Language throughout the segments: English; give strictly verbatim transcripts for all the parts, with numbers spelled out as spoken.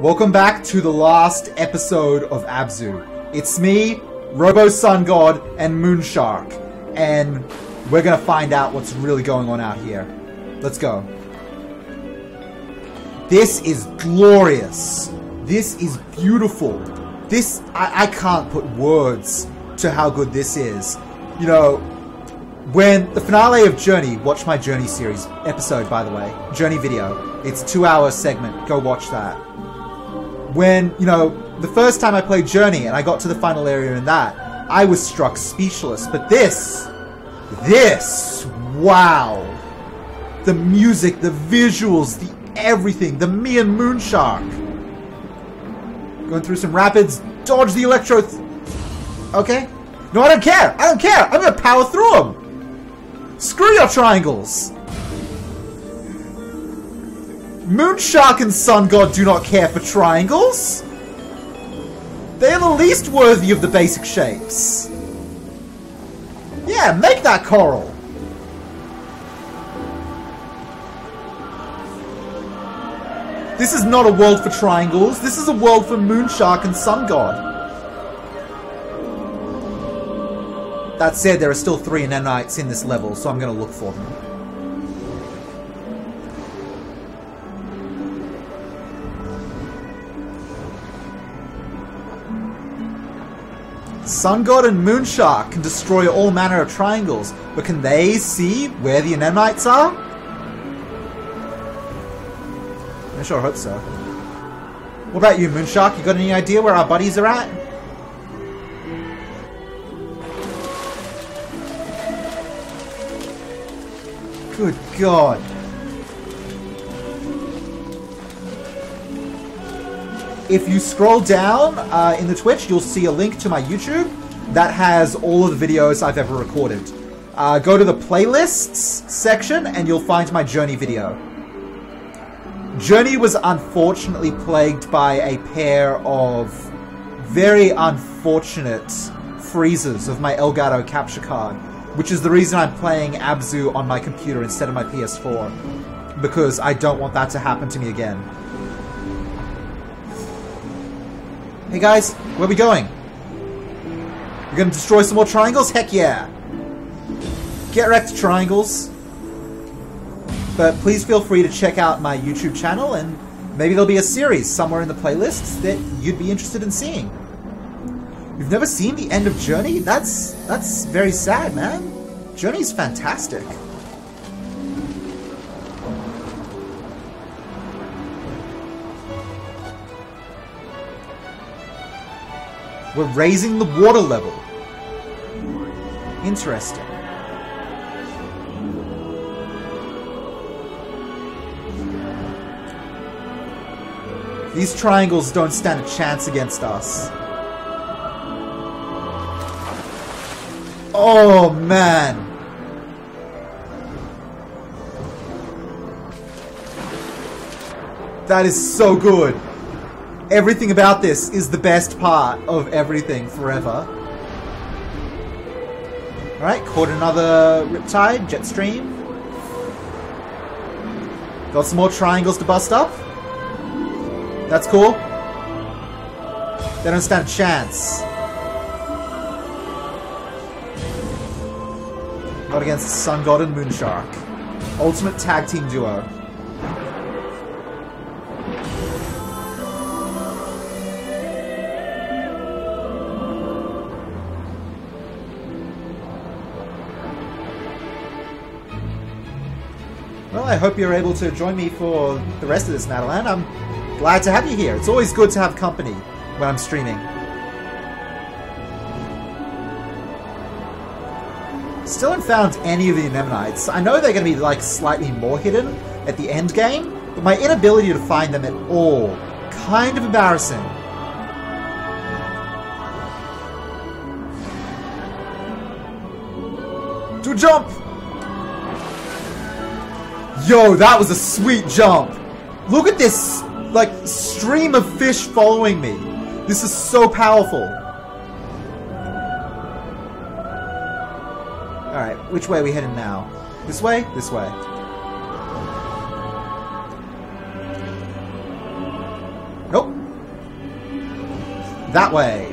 Welcome back to the last episode of Abzû. It's me, Robo Sun God, and Moonshark, and we're gonna find out what's really going on out here. Let's go. This is glorious. This is beautiful. This, I, I can't put words to how good this is. You know, when the finale of Journey, watch my Journey series episode, by the way, Journey video. It's a two hour segment, go watch that. When, you know, the first time I played Journey and I got to the final area in that, I was struck speechless. But this, this, wow. The music, the visuals, the everything, the me and Moonshark. Going through some rapids, dodge the electro... Th okay. No, I don't care! I don't care! I'm gonna power through them! Screw your triangles! Moonshark and Sun God do not care for triangles! They are the least worthy of the basic shapes. Yeah, make that coral! This is not a world for triangles, this is a world for Moonshark and Sun God. That said, there are still three Anemonites in this level, so I'm going to look for them. Sun God and Moonshark can destroy all manner of triangles, but can they see where the Anemonites are? I sure hope so. What about you, Moonshark? You got any idea where our buddies are at? Good God. If you scroll down uh, in the Twitch, you'll see a link to my YouTube that has all of the videos I've ever recorded. Uh, go to the playlists section and you'll find my Journey video. Journey was unfortunately plagued by a pair of very unfortunate freezes of my Elgato capture card, which is the reason I'm playing Abzû on my computer instead of my P S four, because I don't want that to happen to me again. Hey guys, where are we going? We're gonna destroy some more triangles? Heck yeah! Get wrecked, triangles! But please feel free to check out my YouTube channel, and maybe there'll be a series somewhere in the playlists that you'd be interested in seeing. You've never seen the end of Journey? That's that's very sad, man. Journey's fantastic. We're raising the water level. Interesting. These triangles don't stand a chance against us. Oh, man. That is so good. Everything about this is the best part of everything forever. Alright, caught another Riptide, Jetstream. Got some more triangles to bust up. That's cool. They don't stand a chance. Not against Sun God and Moonshark. Ultimate tag team duo. Well, I hope you're able to join me for the rest of this, Madeline. I'm glad to have you here. It's always good to have company when I'm streaming. Still haven't found any of the Anemonites. I know they're going to be like slightly more hidden at the end game, but my inability to find them at all, kind of embarrassing. Do a jump! Yo, that was a sweet jump! Look at this, like, stream of fish following me. This is so powerful. Alright, which way are we heading now? This way? This way. Nope. That way.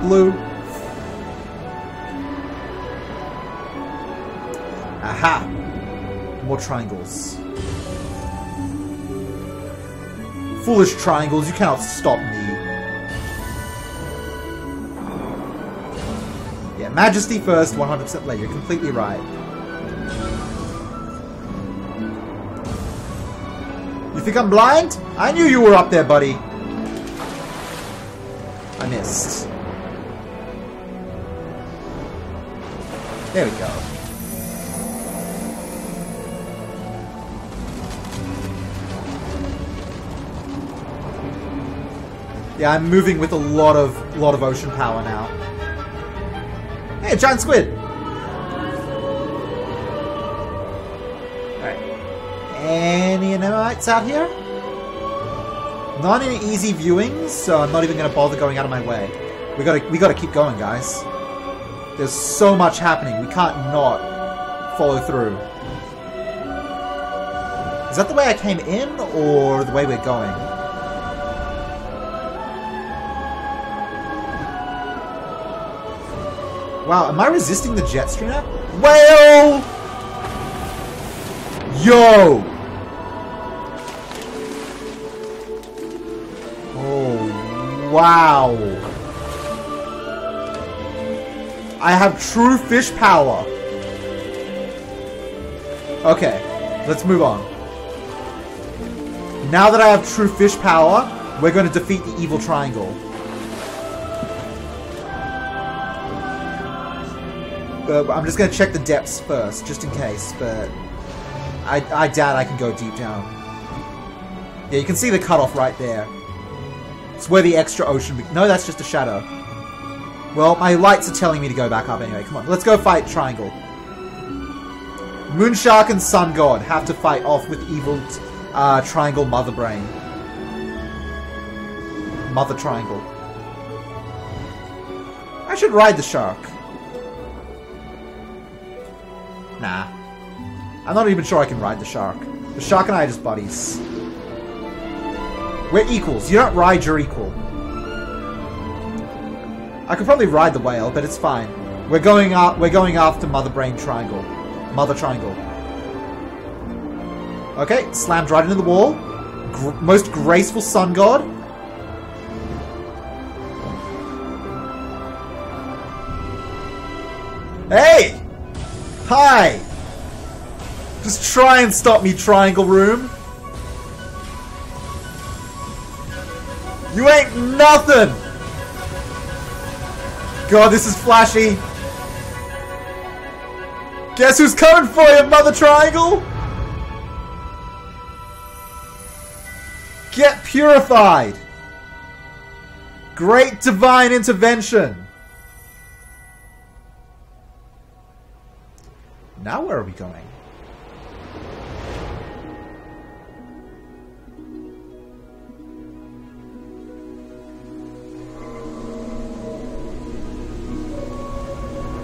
Blue. Aha. More triangles. Foolish triangles, you cannot stop me. Majesty first, one hundred percent later. You're completely right. You think I'm blind? I knew you were up there, buddy. I missed. There we go. Yeah, I'm moving with a lot of lot of ocean power now. Hey, giant squid! Alright. Any Anemonites out here? Not in easy viewings, so I'm not even gonna bother going out of my way. We gotta we gotta keep going, guys. There's so much happening, we can't not follow through. Is that the way I came in or the way we're going? Wow, am I resisting the Jetstream app? Whale! Yo! Oh, wow. I have true fish power. Okay, let's move on. Now that I have true fish power, we're going to defeat the evil triangle. Uh, I'm just going to check the depths first, just in case, but I, I doubt I can go deep down. Yeah, you can see the cutoff right there. It's where the extra ocean... No, that's just a shadow. Well, my lights are telling me to go back up anyway. Come on, let's go fight Triangle. Moonshark and Sun God have to fight off with evil uh, Triangle Mother Brain. Mother Triangle. I should ride the shark. Nah. I'm not even sure I can ride the shark. The shark and I are just buddies. We're equals. You don't ride your equal. I could probably ride the whale, but it's fine. We're going up, we're going after Mother Brain Triangle. Mother Triangle. Okay, slammed right into the wall. Gr- most graceful Sun God. Hey! Hi! Just try and stop me, Triangle Room. You ain't nothing! God, this is flashy. Guess who's coming for you, Mother Triangle? Get purified! Great divine intervention! Now where are we going?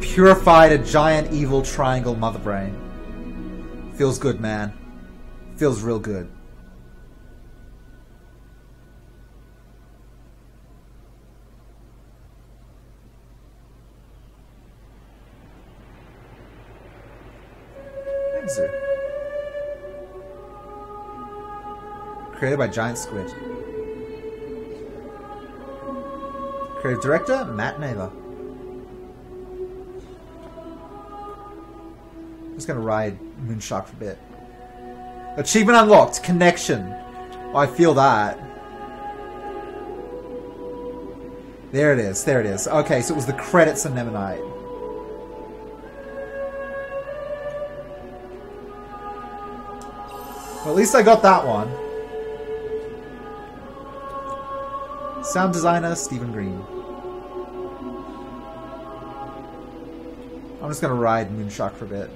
Purified a giant evil triangle mother brain. Feels good, man. Feels real good. Abzû. Created by Giant Squid. Creative director, Matt Nava. I'm just gonna ride Moonshark for a bit. Achievement unlocked. Connection. Oh, I feel that. There it is. There it is. Okay, so it was the credits on Anemonite. Well, at least I got that one. Sound designer, Stephen Green. I'm just gonna ride Moonshark for a bit.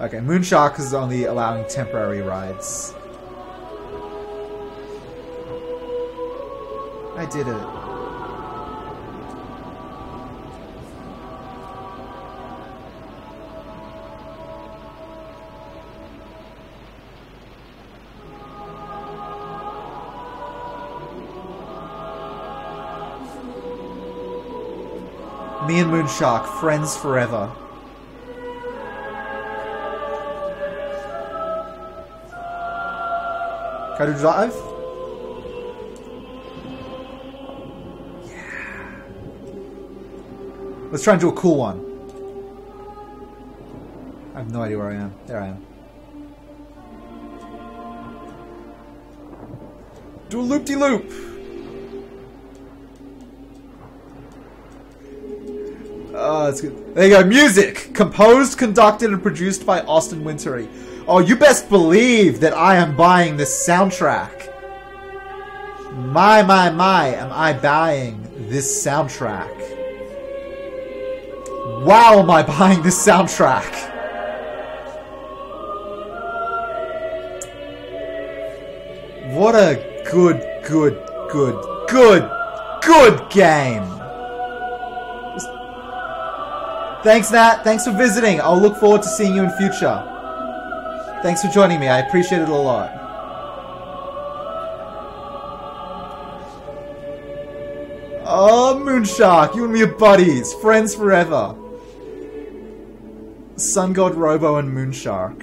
Okay, Moonshark is only allowing temporary rides. I did it. Me and Moonshark, friends forever. Go to drive? Yeah. Let's try and do a cool one. I have no idea where I am. There I am. Do a loop-de-loop. Oh, that's good. There you go. Music composed, conducted, and produced by Austin Wintory. Oh, you best believe that I am buying this soundtrack. My, my, my, am I buying this soundtrack? Wow, am I buying this soundtrack? What a good, good, good, good, good game. Thanks, Nat. Thanks for visiting. I'll look forward to seeing you in future. Thanks for joining me. I appreciate it a lot. Oh, Moonshark. You and me are buddies. Friends forever. Sun God Robo and Moonshark.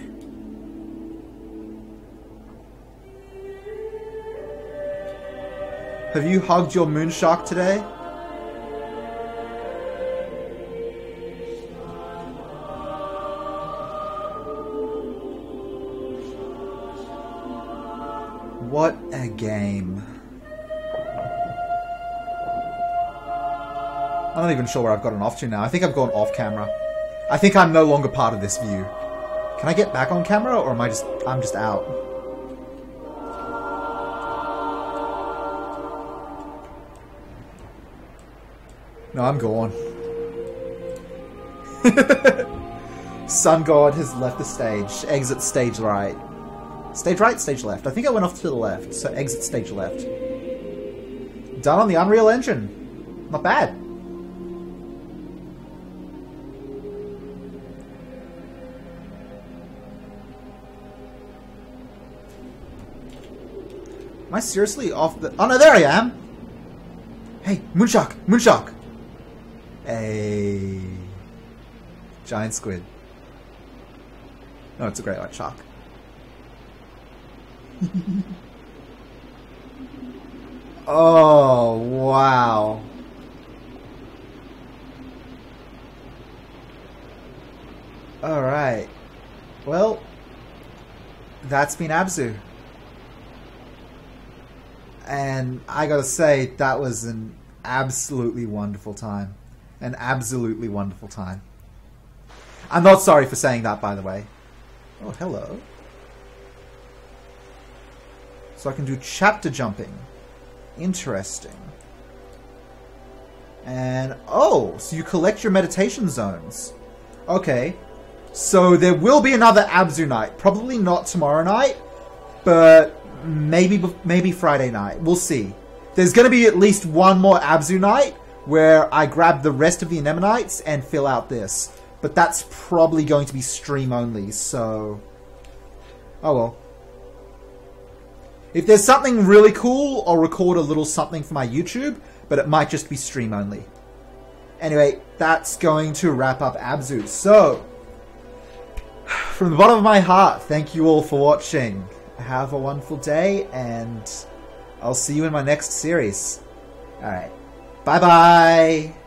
Have you hugged your Moonshark today? What a game. I'm not even sure where I've gotten off to now. I think I've gone off camera. I think I'm no longer part of this view. Can I get back on camera or am I just... I'm just out. No, I'm gone. Sun God has left the stage. Exit stage right. Stage right, stage left. I think I went off to the left, so exit stage left. Done on the Unreal Engine. Not bad. Am I seriously off the... Oh no, there I am! Hey, Moonshark! Moonshark! Hey... Giant Squid. No, it's a great white shark. Oh, wow. Alright. Well, that's been Abzû. And I gotta say, that was an absolutely wonderful time. An absolutely wonderful time. I'm not sorry for saying that, by the way. Oh, hello. So I can do chapter jumping. Interesting. And, oh, so you collect your meditation zones. Okay. So there will be another Abzû night. Probably not tomorrow night, but maybe maybe Friday night. We'll see. There's going to be at least one more Abzû night where I grab the rest of the Anemonites and fill out this. But that's probably going to be stream only, so... Oh, well. If there's something really cool, I'll record a little something for my YouTube, but it might just be stream only. Anyway, that's going to wrap up Abzû. So, from the bottom of my heart, thank you all for watching. Have a wonderful day, and I'll see you in my next series. Alright, bye-bye!